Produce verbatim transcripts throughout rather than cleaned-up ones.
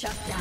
Shut down.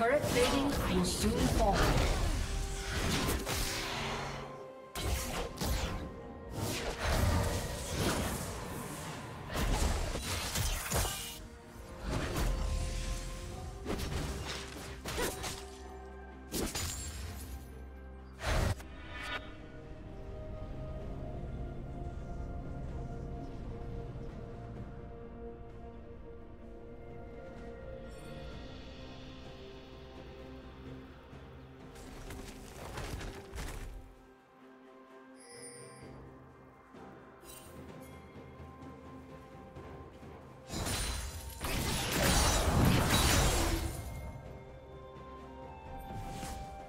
Turret plating will soon fall.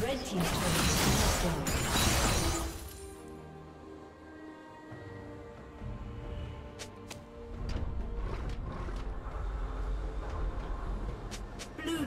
Red team's turret has been destroyed. Blue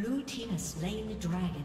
Blue team has slain the dragon.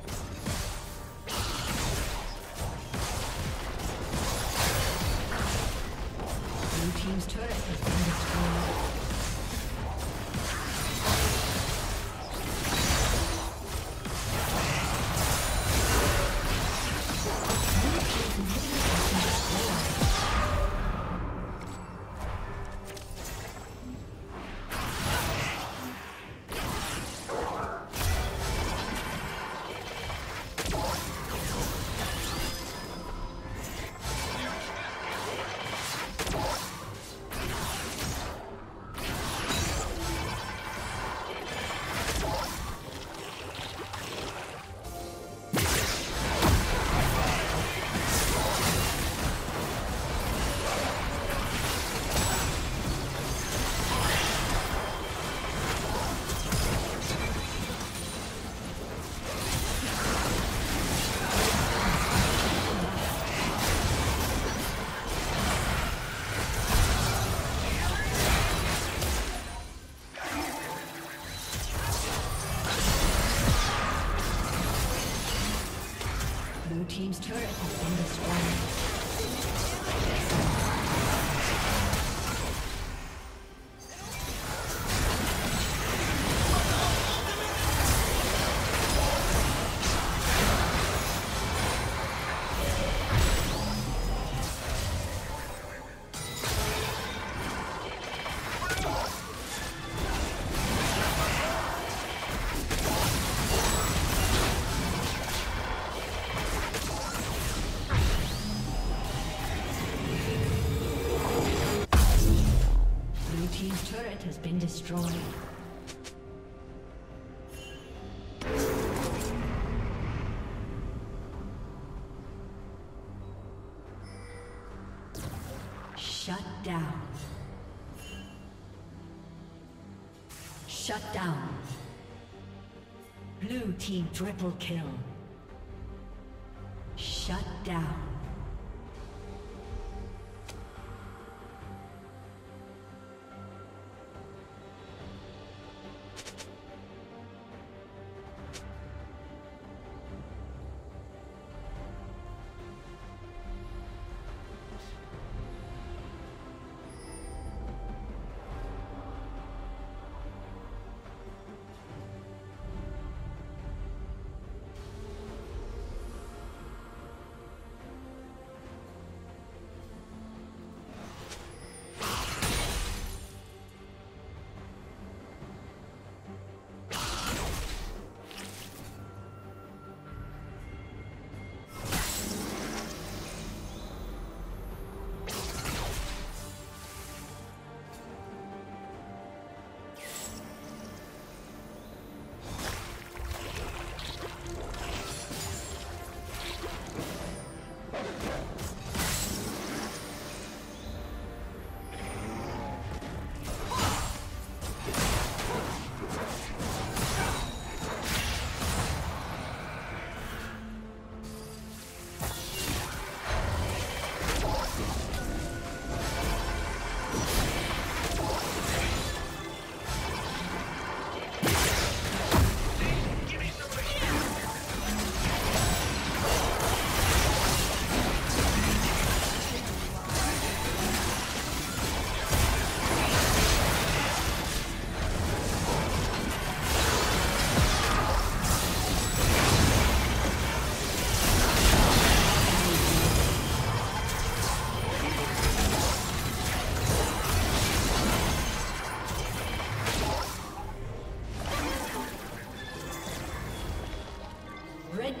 Team's turret has been destroyed. Has been destroyed. Shut down. Shut down. Blue team triple kill. Shut down. Red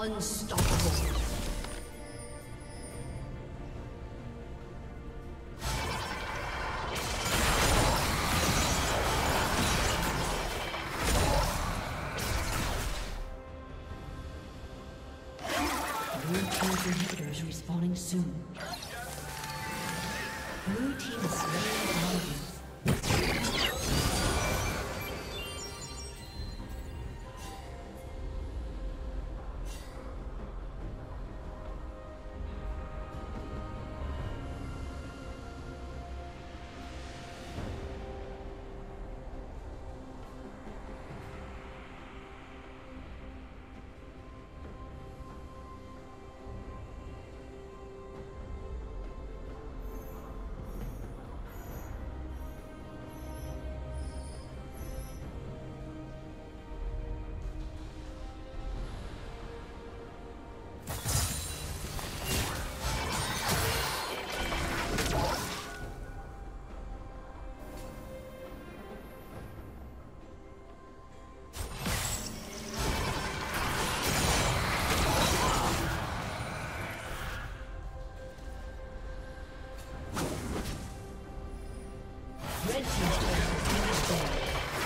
Unstoppable. Blue team's inhibitor is respawning soon. Blue team is slain by you. Red team's turret has been destroyed.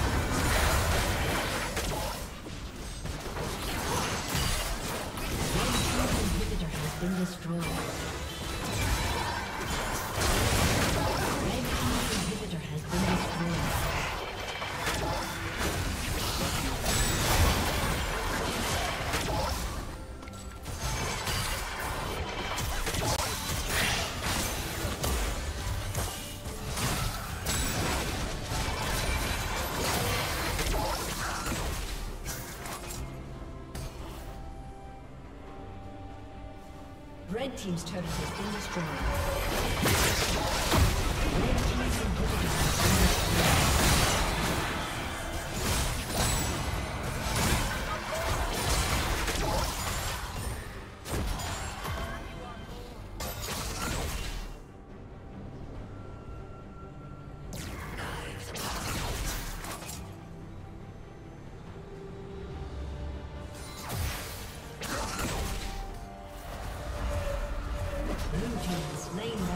Red team's inhibitor has been destroyed. Lane.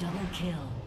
Double kill.